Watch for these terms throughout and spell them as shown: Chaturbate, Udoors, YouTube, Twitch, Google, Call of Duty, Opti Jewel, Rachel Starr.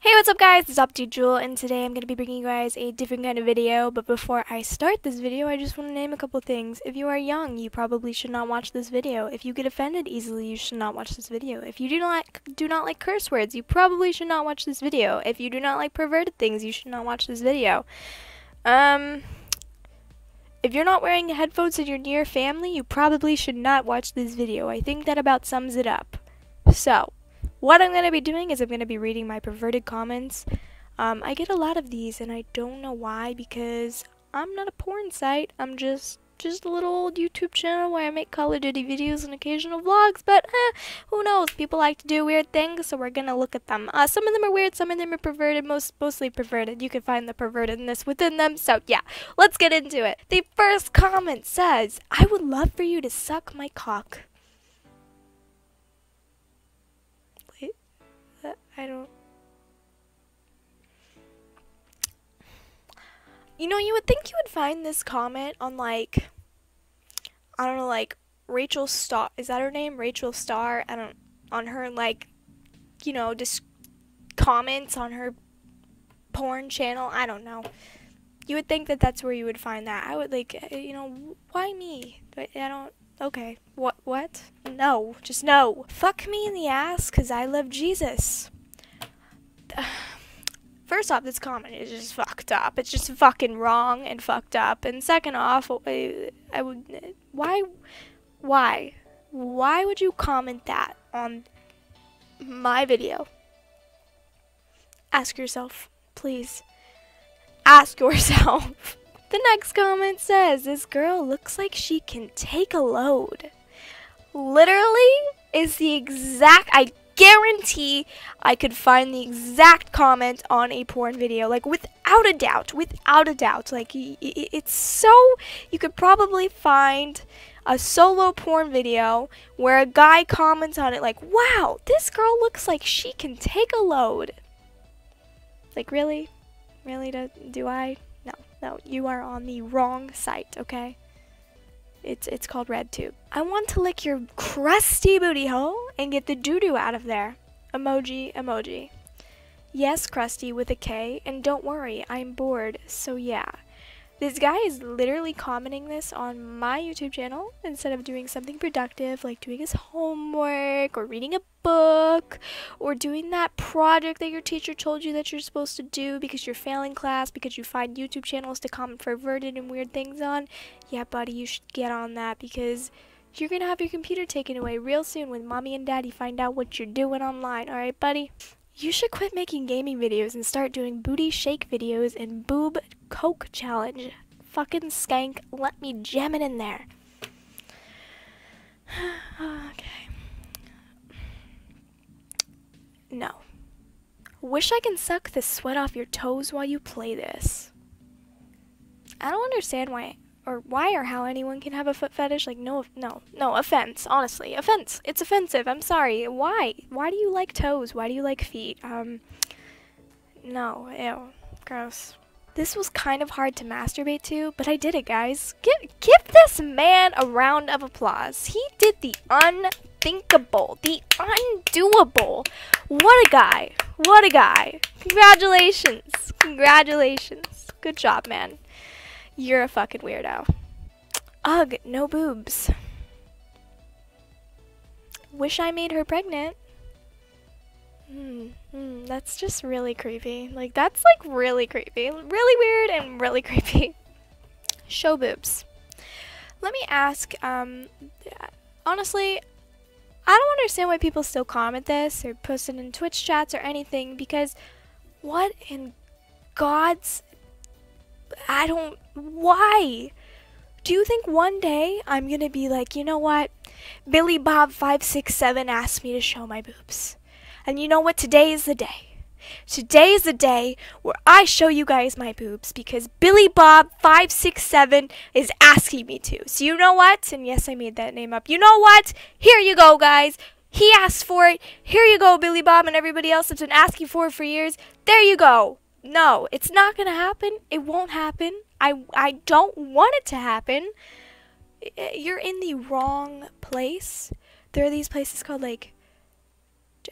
Hey, what's up guys, it's Opti Jewel, and today I'm going to be bringing you guys a different kind of video. But before I start this video, I just want to name a couple things. If you are young, you probably should not watch this video. If you get offended easily, you should not watch this video. If you do not like curse words, you probably should not watch this video. If you do not like perverted things, you should not watch this video. If you're not wearing headphones and you're near family, you probably should not watch this video. I think that about sums it up. So what I'm going to be doing is I'm going to be reading my perverted comments. I get a lot of these, and I don't know why, because I'm not a porn site. I'm just a little old YouTube channel where I make Call of Duty videos and occasional vlogs, but who knows? People like to do weird things, so we're going to look at them. Some of them are weird, some of them are perverted, mostly perverted. You can find the pervertedness within them, so yeah, let's get into it. The first comment says, "I would love for you to suck my cock." You know, you would think you would find this comment on, like, I don't know, like, Rachel Starr, is that her name? Rachel Starr, I don't, on her, like, you know, just comments on her porn channel, I don't know. You would think that that's where you would find that. I would, like, you know, why me? I don't, okay, what? No, just no. Fuck me in the ass, because I love Jesus. First off, this comment is just fucked up. It's just fucking wrong and fucked up. And second off, I would... Why? Why would you comment that on my video? Ask yourself, please. Ask yourself. The next comment says, "This girl looks like she can take a load." Literally is the exact... I guarantee I could find the exact comment on a porn video, like, without a doubt, like, it's so, you could probably find a solo porn video where a guy comments on it, like, "Wow, this girl looks like she can take a load." Like, really, do I? No, you are on the wrong site, okay? It's called RedTube. "I want to lick your crusty booty hole and get the doo-doo out of there." Emoji. Yes, crusty with a K, and don't worry, I'm bored, so yeah. This guy is literally commenting this on my YouTube channel instead of doing something productive, like doing his homework or reading a book or doing that project that your teacher told you that you're supposed to do because you're failing class because you find YouTube channels to comment perverted and weird things on. Yeah, buddy, you should get on that because you're going to have your computer taken away real soon when mommy and daddy find out what you're doing online. All right, buddy? "You should quit making gaming videos and start doing booty shake videos and boob coke challenge. Fucking skank, let me jam it in there." Okay. No. "Wish I can suck the sweat off your toes while you play this." I don't understand why or how anyone can have a foot fetish. Like, no offense, honestly, offense. It's offensive. I'm sorry. Why do you like toes? Why do you like feet? No, ew, gross. "This was kind of hard to masturbate to, but I did it, guys." Give this man a round of applause. He did the unthinkable, the undoable. What a guy. Congratulations. Good job, man. You're a fucking weirdo. "Ugh, no boobs." "Wish I made her pregnant." That's just really creepy. Like, that's, like, really creepy. Really weird and really creepy. "Show boobs." Let me ask, honestly, I don't understand why people still comment this or post it in Twitch chats or anything, because what in God's... why? Do you think one day I'm gonna be like, you know what? Billy Bob 567 asked me to show my boobs. And you know what? Today is the day. Today is the day where I show you guys my boobs because Billy Bob 567 is asking me to. So you know what? And yes, I made that name up. You know what? Here you go, guys. He asked for it. Here you go, Billy Bob and everybody else that's been asking for it for years. There you go. No, it's not going to happen. It won't happen. I don't want it to happen. You're in the wrong place. There are these places called, like,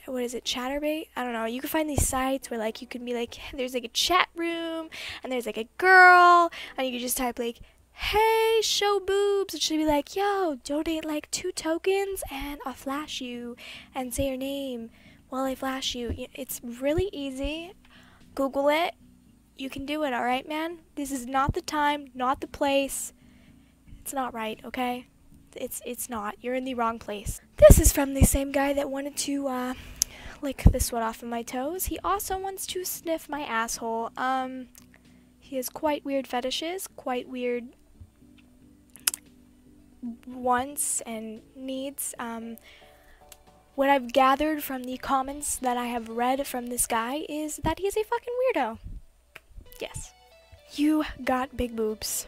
what is it, Chaturbate? I don't know. You can find these sites where like you can be like, there's like a chat room and there's like a girl and you can just type like, hey, show boobs, and she'll be like, yo, donate like 2 tokens and I'll flash you, and say your name while I flash you. It's really easy. Google it. You can do it, alright, man? This is not the time, not the place. It's not right, okay? It's not. You're in the wrong place. This is from the same guy that wanted to lick the sweat off of my toes. He also wants to sniff my asshole. He has quite weird fetishes, quite weird wants and needs. What I've gathered from the comments that I have read from this guy is that he's a fucking weirdo. Yes. You got big boobs.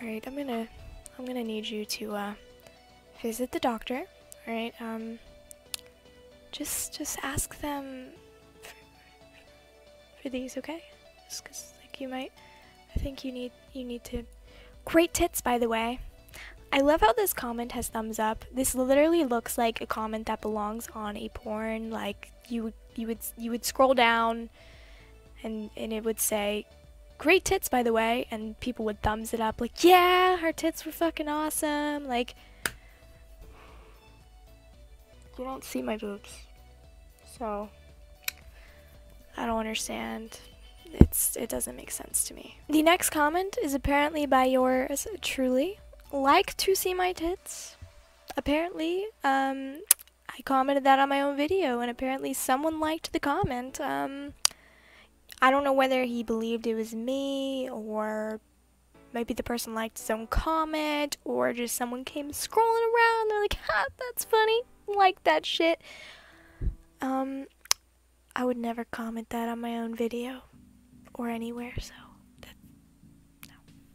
Alright, I'm gonna need you to visit the doctor. Alright, just ask them for these, okay? Just cause like you might, I think you need to. Great tits, by the way. I love how this comment has thumbs up. This literally looks like a comment that belongs on a porn. Like you would scroll down, and it would say, great tits, by the way, and people would thumbs it up like, yeah, her tits were fucking awesome. Like, you don't see my boobs, so I don't understand. It doesn't make sense to me. The next comment is apparently by yours truly. Like to see my tits. Apparently, I commented that on my own video, and apparently someone liked the comment. I don't know whether he believed it was me, or maybe the person liked his own comment, or just someone came scrolling around and they're like, ha, that's funny, like that shit. I would never comment that on my own video, or anywhere, so no.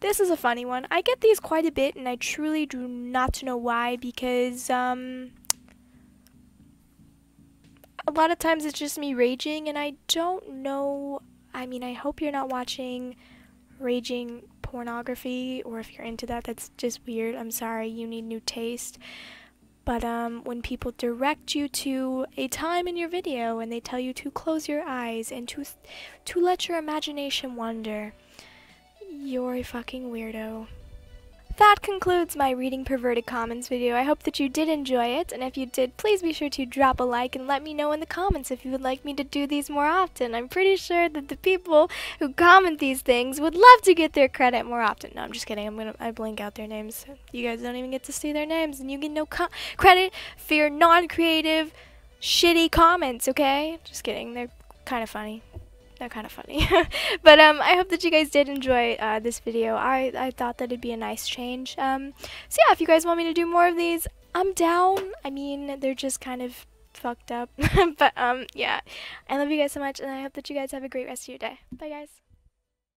This is a funny one. I get these quite a bit, and I truly do not know why, because, a lot of times it's just me raging, and I don't know, I mean, I hope you're not watching raging pornography, or if you're into that, that's just weird, I'm sorry, you need new taste, but when people direct you to a time in your video, and they tell you to close your eyes, and to let your imagination wander, you're a fucking weirdo. That concludes my reading perverted comments video. I hope that you did enjoy it, and if you did, please be sure to drop a like and let me know in the comments if you would like me to do these more often. I'm pretty sure that the people who comment these things would love to get their credit more often. No, I'm just kidding. I blank out their names. You guys don't even get to see their names, and you get no credit for your non-creative, shitty comments, okay? Just kidding. They're kind of funny. They're kind of funny. But I hope that you guys did enjoy this video. I thought that it'd be a nice change. So yeah, if you guys want me to do more of these, I'm down. I mean, they're just kind of fucked up. But yeah, I love you guys so much, and I hope that you guys have a great rest of your day. Bye, guys.